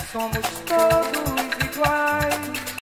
Somos todos iguais.